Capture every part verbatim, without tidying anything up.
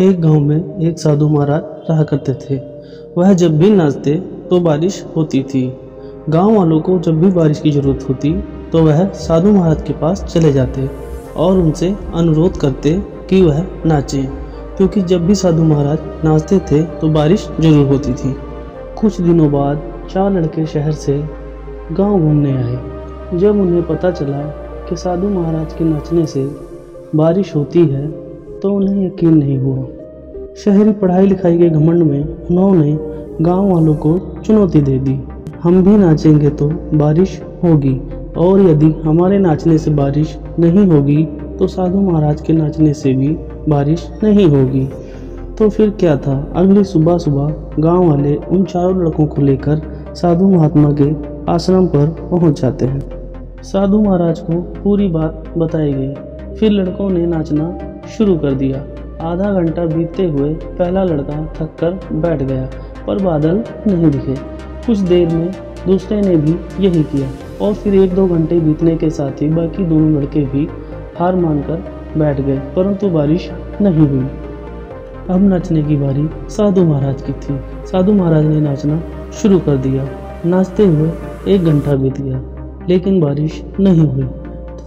एक गांव में एक साधु महाराज रहा करते थे। वह जब भी नाचते तो बारिश होती थी। गांव वालों को जब भी बारिश की ज़रूरत होती तो वह साधु महाराज के पास चले जाते और उनसे अनुरोध करते कि वह नाचें, क्योंकि जब भी साधु महाराज नाचते थे तो बारिश जरूर होती थी। कुछ दिनों बाद चार लड़के शहर से गांव घूमने आए। जब उन्हें पता चला कि साधु महाराज के नाचने से बारिश होती है तो उन्हें यकीन नहीं हुआ। शहरी पढ़ाई लिखाई के घमंड में उन्होंने गांव वालों को चुनौती दे दी, हम भी नाचेंगे तो बारिश होगी, और यदि हमारे नाचने से बारिश नहीं होगी तो साधु महाराज के नाचने से भी बारिश नहीं होगी। तो फिर क्या था, अगली सुबह सुबह गांव वाले उन चारों लड़कों को लेकर साधु महात्मा के आश्रम पर पहुंच जाते हैं। साधु महाराज को पूरी बात बताई गई। फिर लड़कों ने नाचना शुरू कर दिया। आधा घंटा बीतते हुए पहला लड़का थक कर बैठ गया, पर बादल नहीं दिखे। कुछ देर में दूसरे ने भी यही किया, और फिर एक दो घंटे बीतने के साथ ही बाकी दोनों लड़के भी हार मानकर बैठ गए, परंतु बारिश नहीं हुई। अब नाचने की बारी साधु महाराज की थी। साधु महाराज ने नाचना शुरू कर दिया। नाचते हुए एक घंटा बीत गया, लेकिन बारिश नहीं हुई।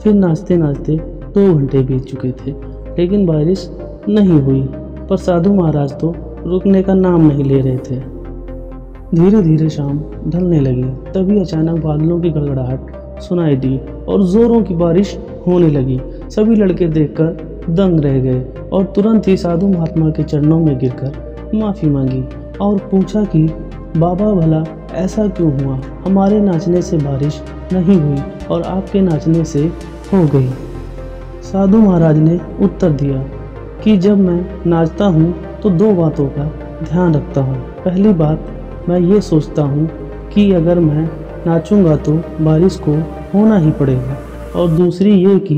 फिर नाचते नाचते दो घंटे बीत चुके थे, लेकिन बारिश नहीं हुई। पर साधु महाराज तो रुकने का नाम नहीं ले रहे थे। धीरे धीरे शाम ढलने लगी। तभी अचानक बादलों की गड़गड़ाहट सुनाई दी और जोरों की बारिश होने लगी। सभी लड़के देखकर दंग रह गए और तुरंत ही साधु महात्मा के चरणों में गिरकर माफ़ी मांगी और पूछा कि बाबा भला ऐसा क्यों हुआ, हमारे नाचने से बारिश नहीं हुई और आपके नाचने से हो गई। साधु महाराज ने उत्तर दिया कि जब मैं नाचता हूँ तो दो बातों का ध्यान रखता हूँ। पहली बात, मैं ये सोचता हूँ कि अगर मैं नाचूँगा तो बारिश को होना ही पड़ेगा, और दूसरी ये कि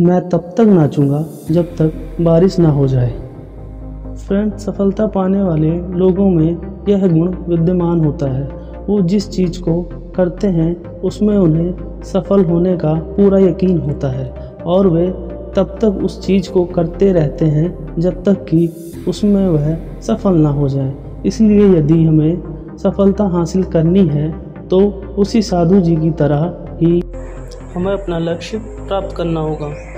मैं तब तक नाचूंगा जब तक बारिश ना हो जाए। फ्रेंड्स, सफलता पाने वाले लोगों में यह गुण विद्यमान होता है। वो जिस चीज़ को करते हैं उसमें उन्हें सफल होने का पूरा यकीन होता है, और वे तब तक उस चीज़ को करते रहते हैं जब तक कि उसमें वह सफल ना हो जाए। इसलिए यदि हमें सफलता हासिल करनी है तो उसी साधु जी की तरह ही हमें अपना लक्ष्य प्राप्त करना होगा।